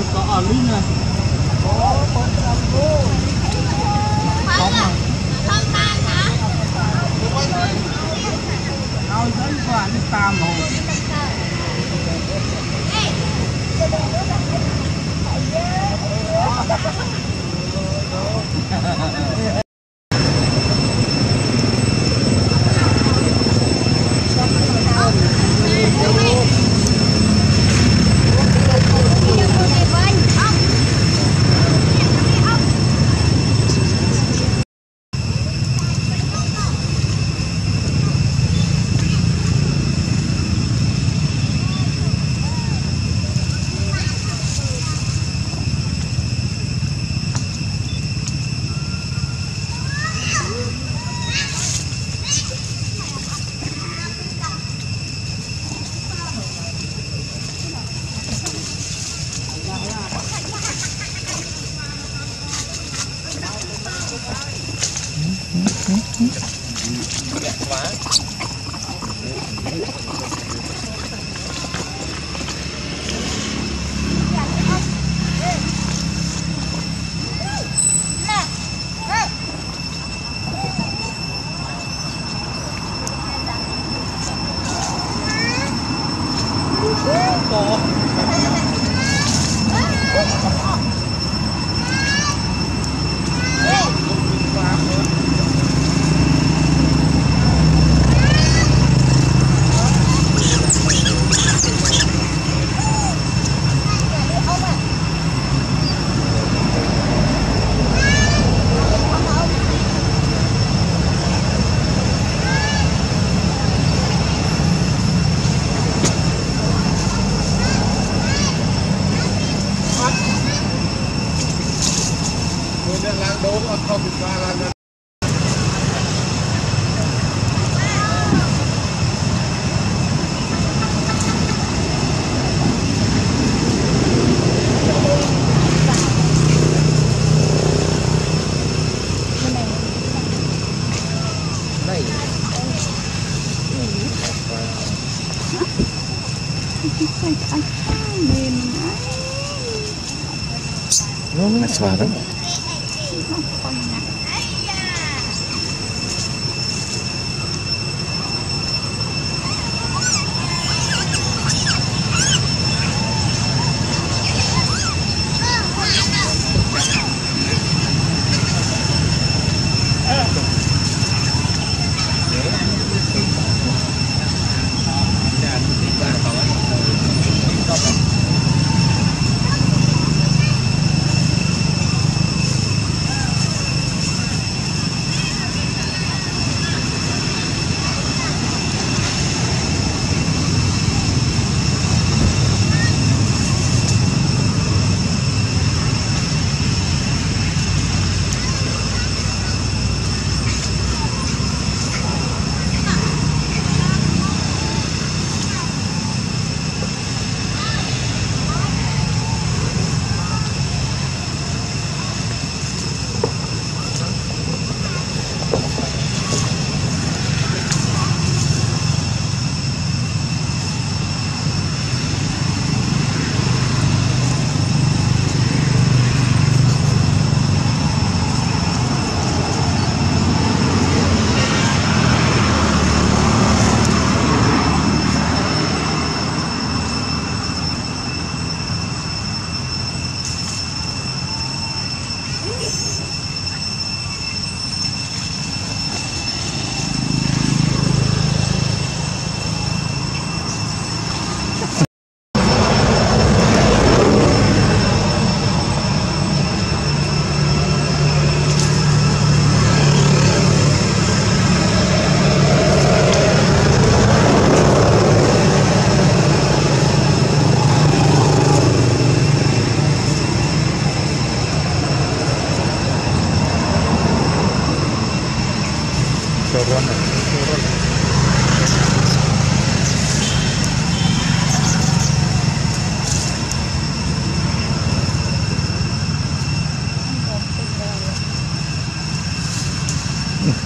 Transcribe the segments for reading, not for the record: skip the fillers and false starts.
Hãy subscribe cho kênh Ghiền Mì Gõ Để không bỏ lỡ những video hấp dẫn. That's about it.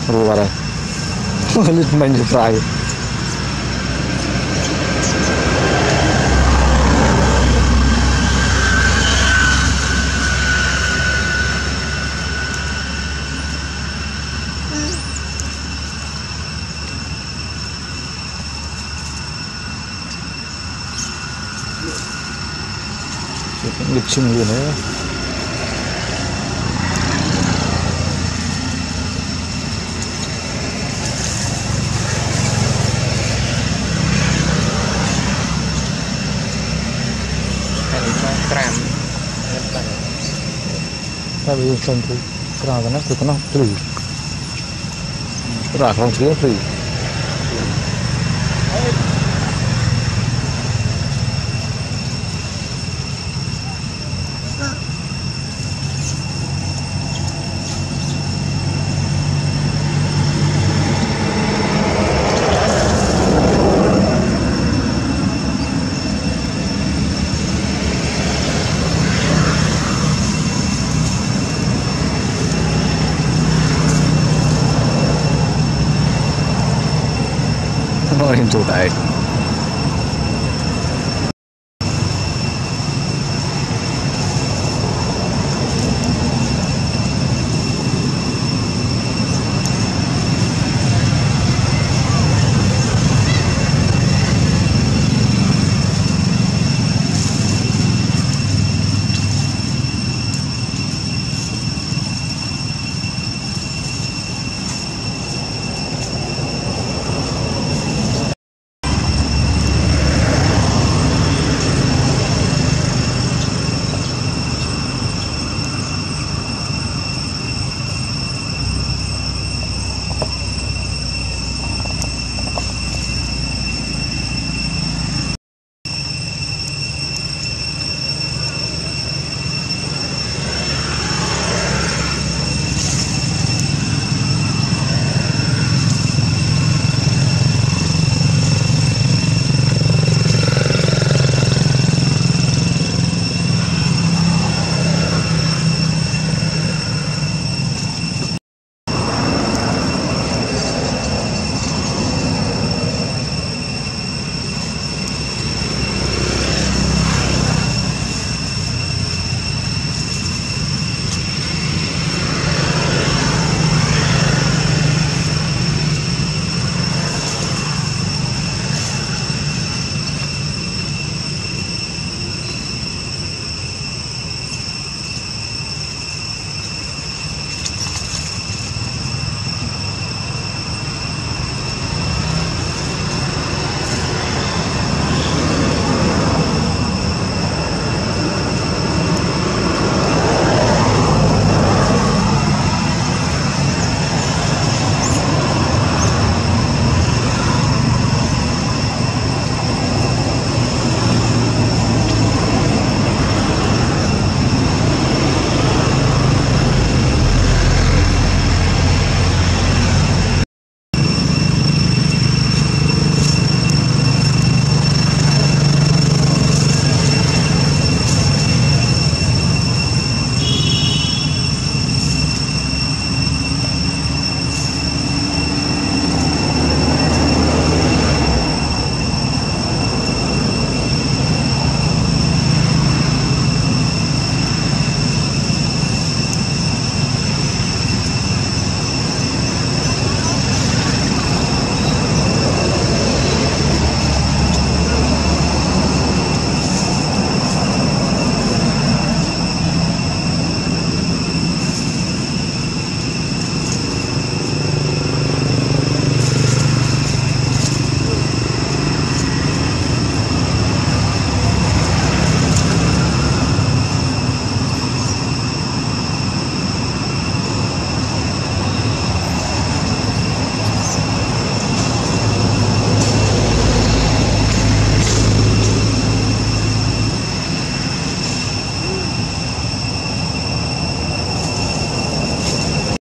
Keluar, ini main fry. lịch trình liền đấy. Tapi yang tu kerana tu kena teri, rakan dia teri. Hãy subscribe cho kênh Ghiền Mì Gõ để không bỏ lỡ những video hấp dẫn.